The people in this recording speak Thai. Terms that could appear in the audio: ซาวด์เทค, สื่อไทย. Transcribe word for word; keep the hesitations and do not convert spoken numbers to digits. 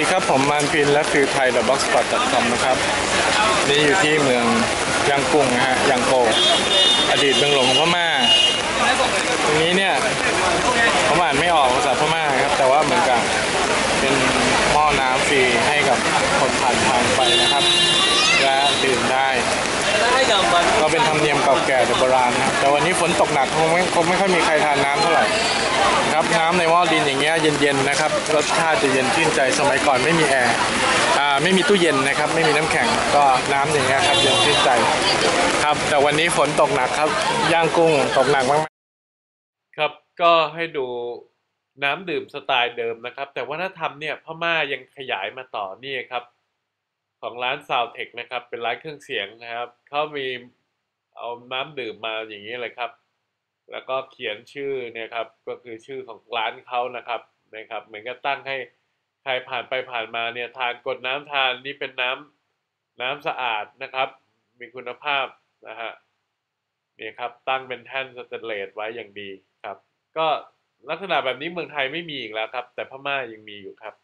สวัสดีครับผมมานพินและสื่อไทย ดอท บล็อกสปอต ดอท คอม นะครับนี่อยู่ที่เมืองยางกุ้งนะฮะยางโกอดีตเมืองหลวงของพม่าตรงนี้เนี่ยผมอ่านไม่ออกภาษาพม่าครับแต่ว่าเหมือนกับเป็นหม้อน้ำฟรีให้กับคนผ่านทางไปนะครับและดื่มได้ก็เป็นธรรมเนียมเก่าแก่แต่โบราณแต่วันนี้ฝนตกหนักคงไม่คงไม่ค่อยมีใครทานน้ำเท่าไหร่ครับน้ำในหม้อดินอย่างเงี้ยเย็นๆนะครับรสชาติจะเย็นชื่นใจสมัยก่อนไม่มีแอร์อ่าไม่มีตู้เย็นนะครับไม่มีน้ำแข็งก็น้ำอย่างเงี้ยครับเย็นชื่นใจครับแต่วันนี้ฝนตกหนักครับย่างกุ้งตกหนักมากครับก็ให้ดูน้ำดื่มสไตล์เดิมนะครับแต่วัฒนธรรมเนี่ยพม่ายังขยายมาต่อนี่ครับของร้าน ซาวด์เทค นะครับเป็นร้านเครื่องเสียงนะครับเขามีเอาน้ำดื่มมาอย่างนี้เลยครับแล้วก็เขียนชื่อเนี่ยครับก็คือชื่อของร้านเขานะครับนะครับเหมือนกับตั้งให้ใครผ่านไปผ่านมาเนี่ยทานกดน้ำทานนี่เป็นน้ำน้ำสะอาดนะครับมีคุณภาพนะฮะนี่ครับตั้งเป็นแท่นสแตนเลสไว้อย่างดีครับก็ลักษณะแบบนี้เมืองไทยไม่มีอีกแล้วครับแต่พม่ายังมีอยู่ครับ